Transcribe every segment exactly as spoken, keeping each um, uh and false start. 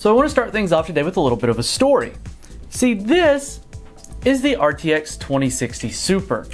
So I want to start things off today with a little bit of a story. See, this is the R T X twenty sixty Super.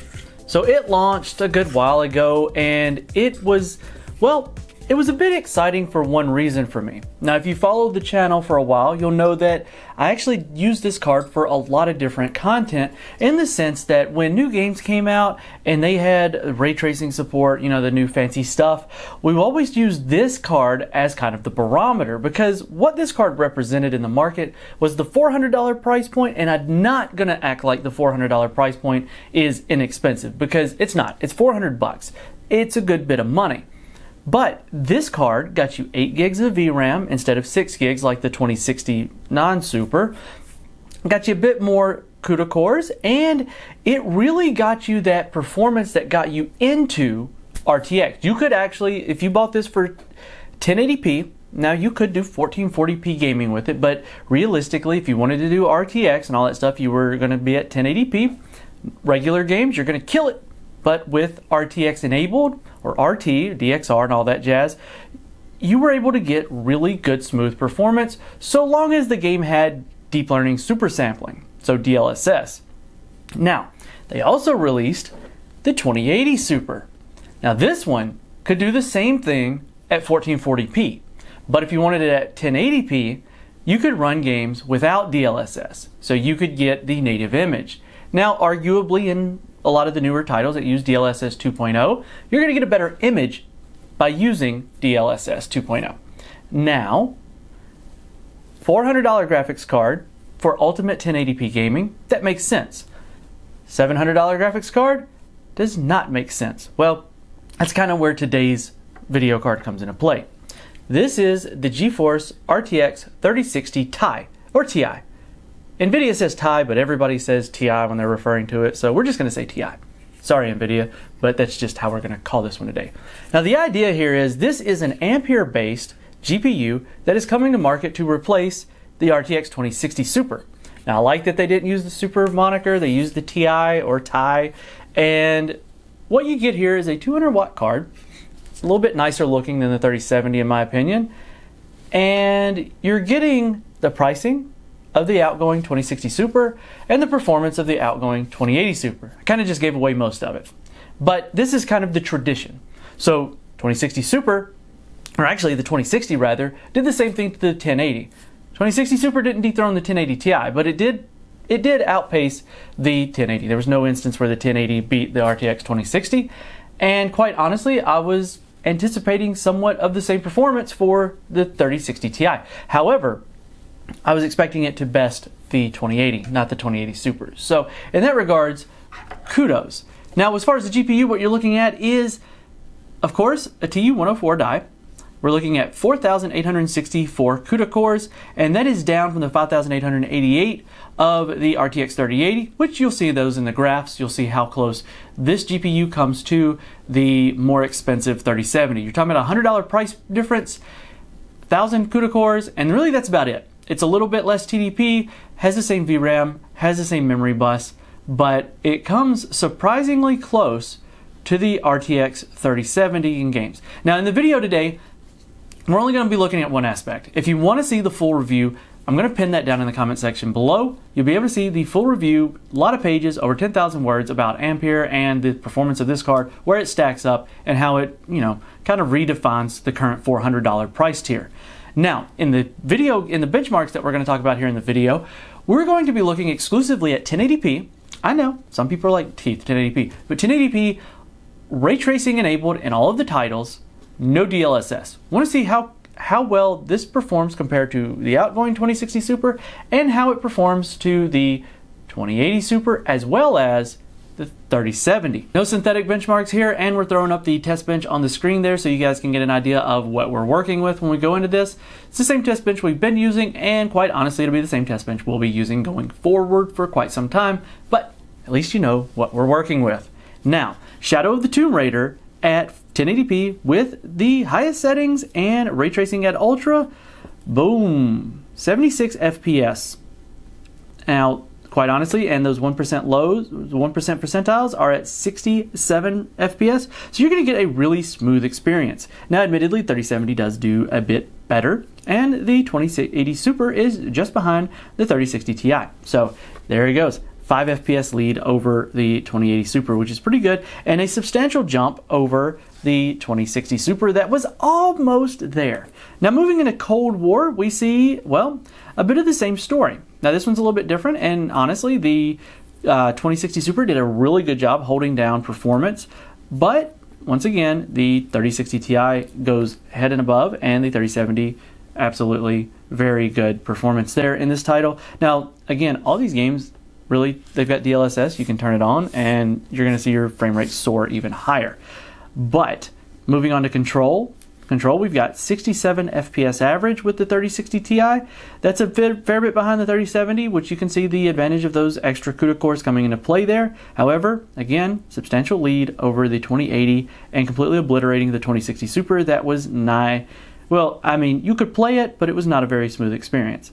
So it launched a good while ago, and it was, well, it was a bit exciting for one reason for me. Now, if you followed the channel for a while, you'll know that I actually used this card for a lot of different content, in the sense that when new games came out and they had ray tracing support, you know, the new fancy stuff, we've always used this card as kind of the barometer, because what this card represented in the market was the four hundred dollar price point, and I'm not gonna act like the four hundred dollar price point is inexpensive, because it's not. It's four hundred bucks. It's a good bit of money. But this card got you eight gigs of V RAM instead of six gigs like the twenty sixty non-super. Got you a bit more CUDA cores, and it really got you that performance that got you into R T X. You could actually, if you bought this for ten eighty p, now you could do fourteen forty p gaming with it, but realistically, if you wanted to do R T X and all that stuff, you were gonna be at ten eighty p. Regular games, you're gonna kill it. But with R T X enabled, or R T, D X R and all that jazz, you were able to get really good smooth performance so long as the game had deep learning super sampling, so D L S S. Now, they also released the twenty eighty Super. Now this one could do the same thing at fourteen forty p, but if you wanted it at ten eighty p, you could run games without D L S S, so you could get the native image. Now, arguably in a lot of the newer titles that use D L S S two point oh, you're gonna get a better image by using D L S S two point oh. Now, four hundred dollar graphics card for ultimate ten eighty p gaming, that makes sense. seven hundred dollar graphics card does not make sense. Well, that's kind of where today's video card comes into play. This is the GeForce R T X thirty sixty Ti, or Ti. NVIDIA says Ti, but everybody says Ti when they're referring to it, so we're just gonna say Ti. Sorry, NVIDIA, but that's just how we're gonna call this one today. Now, the idea here is this is an Ampere-based G P U that is coming to market to replace the R T X twenty sixty Super. Now, I like that they didn't use the Super moniker, they used the Ti or Ti, and what you get here is a two hundred watt card. It's a little bit nicer looking than the thirty seventy in my opinion, and you're getting the pricing of the outgoing twenty sixty Super and the performance of the outgoing twenty eighty Super. I kind of just gave away most of it, but this is kind of the tradition. So twenty sixty Super, or actually the twenty sixty rather, did the same thing to the ten eighty. twenty sixty Super didn't dethrone the ten eighty Ti, but it did it did outpace the ten eighty. There was no instance where the ten eighty beat the R T X twenty sixty, and quite honestly, I was anticipating somewhat of the same performance for the thirty sixty Ti. However, I was expecting it to best the twenty eighty, not the twenty eighty Super. So in that regards, kudos. Now, as far as the G P U, what you're looking at is, of course, a T U one oh four die. We're looking at four thousand eight hundred sixty-four CUDA cores, and that is down from the five thousand eight hundred eighty-eight of the R T X thirty eighty, which you'll see those in the graphs. You'll see how close this G P U comes to the more expensive thirty seventy. You're talking about a one hundred dollar price difference, one thousand CUDA cores, and really that's about it. It's a little bit less T D P, has the same V RAM, has the same memory bus, but it comes surprisingly close to the R T X thirty seventy in games. Now, in the video today, we're only gonna be looking at one aspect. If you wanna see the full review, I'm gonna pin that down in the comment section below. You'll be able to see the full review, a lot of pages, over ten thousand words about Ampere and the performance of this card, where it stacks up, and how it, you know, kind of redefines the current four hundred dollar price tier. Now, in the video, in the benchmarks that we're going to talk about here in the video, we're going to be looking exclusively at ten eighty p. I know, some people are like, teeth, ten eighty p. But ten eighty p, ray tracing enabled in all of the titles, no D L S S. Want to see how, how well this performs compared to the outgoing twenty sixty Super, and how it performs to the twenty eighty Super, as well as the thirty seventy. No synthetic benchmarks here, and we're throwing up the test bench on the screen there so you guys can get an idea of what we're working with when we go into this. It's the same test bench we've been using, and quite honestly, it'll be the same test bench we'll be using going forward for quite some time, but at least you know what we're working with. Now, Shadow of the Tomb Raider at ten eighty p with the highest settings and ray tracing at ultra, boom, seventy-six F P S. Now, quite honestly, and those one percent lows, one percent percentiles are at sixty-seven F P S, so you're gonna get a really smooth experience. Now, admittedly, thirty seventy does do a bit better, and the twenty eighty Super is just behind the thirty sixty Ti. So there it goes. five F P S lead over the twenty eighty Super, which is pretty good, and a substantial jump over the twenty sixty Super that was almost there. Now, moving into Cold War, we see, well, a bit of the same story. Now, this one's a little bit different, and honestly, the uh, twenty sixty Super did a really good job holding down performance, but once again, the thirty sixty Ti goes head and above, and the thirty seventy, absolutely very good performance there in this title. Now, again, all these games, really, they've got D L S S, you can turn it on, and you're gonna see your frame rate soar even higher. But, moving on to Control, Control, we've got sixty-seven F P S average with the thirty sixty Ti. That's a fair, fair bit behind the thirty seventy, which you can see the advantage of those extra CUDA cores coming into play there. However, again, substantial lead over the twenty eighty and completely obliterating the twenty sixty Super that was nigh, well, I mean, you could play it, but it was not a very smooth experience.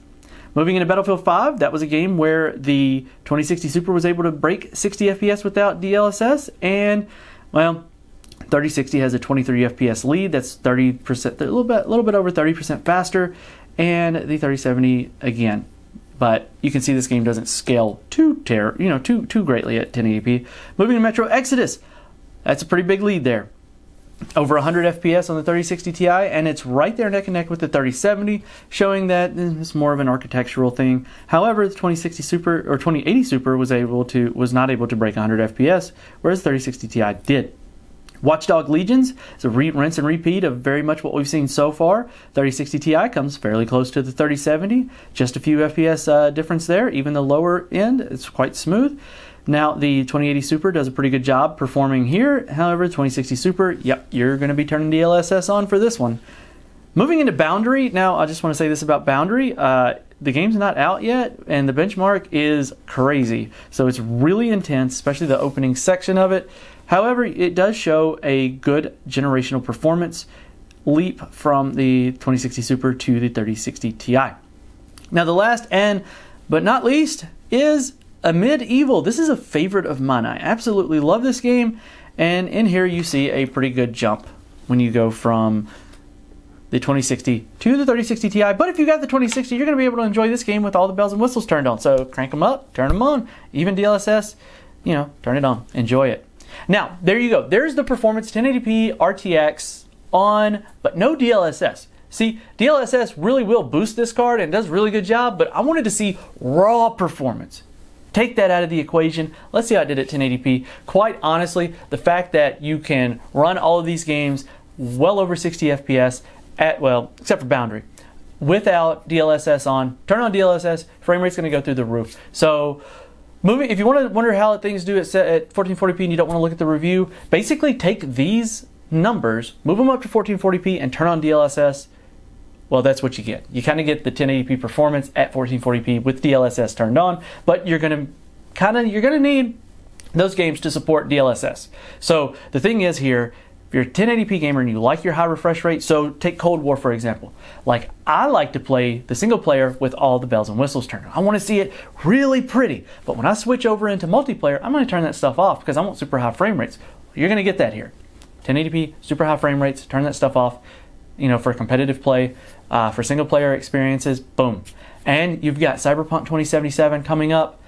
Moving into Battlefield five, that was a game where the twenty sixty Super was able to break sixty F P S without D L S S, and, well, thirty sixty has a twenty-three F P S lead. That's thirty percent, a little bit, a little bit over thirty percent faster, and the thirty seventy again. But you can see this game doesn't scale too ter- you know, too too greatly at ten eighty p. Moving to Metro Exodus, that's a pretty big lead there. Over one hundred F P S on the thirty sixty Ti, and it's right there neck and neck with the thirty seventy, showing that it's more of an architectural thing. However, the twenty sixty Super or twenty eighty Super was able to was not able to break one hundred F P S, whereas thirty sixty Ti did. Watchdog Legions is a re rinse and repeat of very much what we've seen so far. thirty sixty Ti comes fairly close to the thirty seventy, just a few F P S uh, difference there. Even the lower end, it's quite smooth. Now, the twenty eighty Super does a pretty good job performing here. However, twenty sixty Super, yep, you're going to be turning D L S S on for this one. Moving into Boundary, now I just want to say this about Boundary. Uh, the game's not out yet, and the benchmark is crazy. So it's really intense, especially the opening section of it. However, it does show a good generational performance leap from the twenty sixty Super to the thirty sixty Ti. Now, the last and but not least is Amid Evil. This is a favorite of mine. I absolutely love this game, and in here you see a pretty good jump when you go from the twenty sixty to the thirty sixty Ti. But if you got the twenty sixty, you're going to be able to enjoy this game with all the bells and whistles turned on. So crank them up, turn them on, even D L S S, you know, turn it on, enjoy it. Now, there you go. There's the performance ten eighty p R T X on, but no D L S S. See, D L S S really will boost this card and does a really good job, but I wanted to see raw performance. Take that out of the equation. Let's see how I did at ten eighty p. Quite honestly, the fact that you can run all of these games well over sixty F P S at, well, except for Boundary, without D L S S on, turn on D L S S, frame rate's gonna go through the roof. So, moving, if you want to wonder how things do at, at fourteen forty p and you don't want to look at the review, basically take these numbers, move them up to fourteen forty p and turn on D L S S. Well, that's what you get. You kind of get the ten eighty p performance at fourteen forty p with D L S S turned on, but you're going to kind of, you're going to need those games to support D L S S. So the thing is here, if you're a ten eighty p gamer and you like your high refresh rate, so take Cold War for example. Like, I like to play the single player with all the bells and whistles turned on. I want to see it really pretty, but when I switch over into multiplayer, I'm going to turn that stuff off because I want super high frame rates. You're going to get that here. ten eighty p, super high frame rates, turn that stuff off, you know, for competitive play, uh, for single player experiences, boom. And you've got Cyberpunk twenty seventy-seven coming up,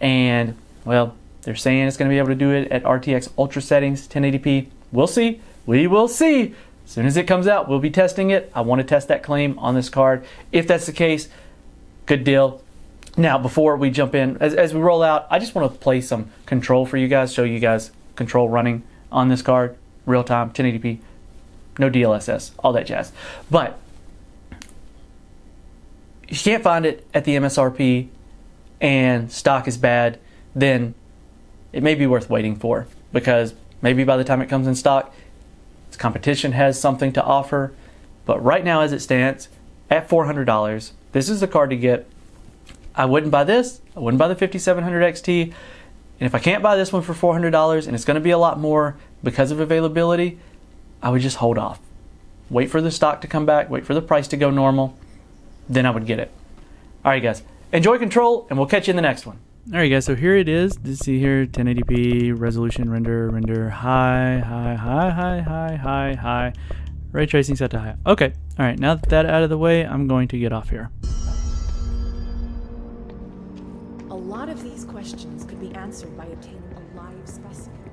and, well, they're saying it's going to be able to do it at R T X Ultra settings, ten eighty p. We'll see. We will see. As soon as it comes out, we'll be testing it. I want to test that claim on this card. If that's the case, good deal. Now, before we jump in, as, as we roll out, I just want to play some Control for you guys, show you guys Control running on this card, real time, ten eighty p, no D L S S, all that jazz. But if you can't find it at the M S R P and stock is bad, then it may be worth waiting for, because maybe by the time it comes in stock, competition has something to offer. But right now, as it stands at four hundred dollars, this is the card to get. I wouldn't buy this, I wouldn't buy the fifty-seven hundred X T, and if I can't buy this one for four hundred dollars, and it's going to be a lot more because of availability, I would just hold off, wait for the stock to come back, wait for the price to go normal, then I would get it. All right guys, enjoy Control, and we'll catch you in the next one. Alright guys, so here it is. Let's see here, ten eighty p, resolution, render, render, high, high, high, high, high, high, high. Ray tracing set to high. Okay, alright, now that that's out of the way, I'm going to get off here. A lot of these questions could be answered by obtaining a live specimen.